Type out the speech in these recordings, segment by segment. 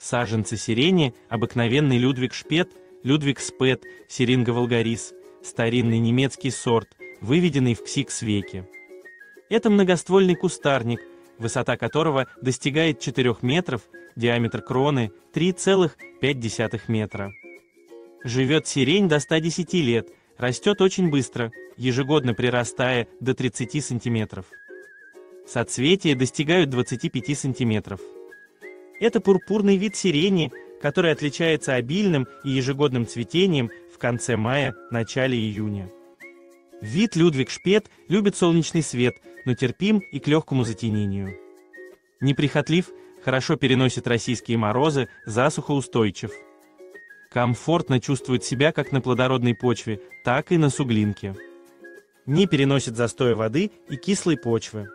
Саженцы сирени, обыкновенный Людвиг Шпет, Людвиг Шпет, Syringa vulgaris, старинный немецкий сорт, выведенный в XX веке. Это многоствольный кустарник, высота которого достигает 4 метров, диаметр кроны 3,5 метра. Живет сирень до 110 лет, растет очень быстро, ежегодно прирастая до 30 сантиметров. Соцветия достигают 25 сантиметров. Это пурпурный вид сирени, который отличается обильным и ежегодным цветением в конце мая – начале июня. Вид Людвиг Шпет любит солнечный свет, но терпим и к легкому затенению. Неприхотлив, хорошо переносит российские морозы, засухоустойчив. Комфортно чувствует себя как на плодородной почве, так и на суглинке. Не переносит застоя воды и кислой почвы.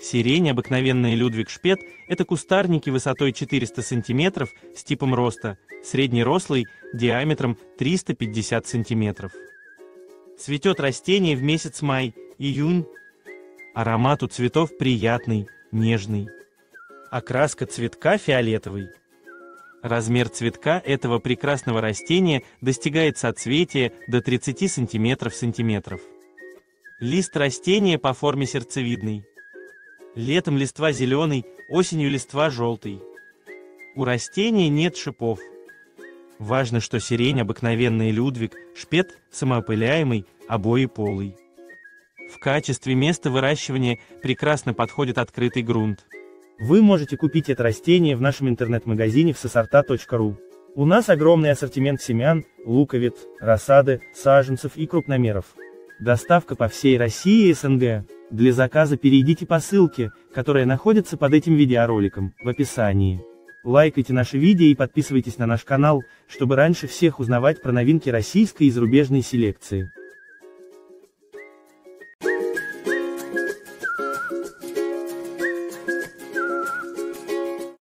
Сирень, обыкновенная Людвиг Шпет, это кустарники высотой 400 см с типом роста, среднерослый, диаметром 350 см. Цветет растение в месяц май, июнь. Аромат у цветов приятный, нежный. Окраска цветка фиолетовый. Размер цветка этого прекрасного растения достигает соцветия до 30 см. Лист растения по форме сердцевидный. Летом листва зеленый, осенью листва желтый. У растения нет шипов. Важно, что сирень обыкновенный Людвиг Шпет самоопыляемый, обоеполый. В качестве места выращивания прекрасно подходит открытый грунт. Вы можете купить это растение в нашем интернет-магазине vsesorta.ru. У нас огромный ассортимент семян, луковиц, рассады, саженцев и крупномеров. Доставка по всей России и СНГ. Для заказа перейдите по ссылке, которая находится под этим видеороликом, в описании. Лайкайте наши видео и подписывайтесь на наш канал, чтобы раньше всех узнавать про новинки российской и зарубежной селекции.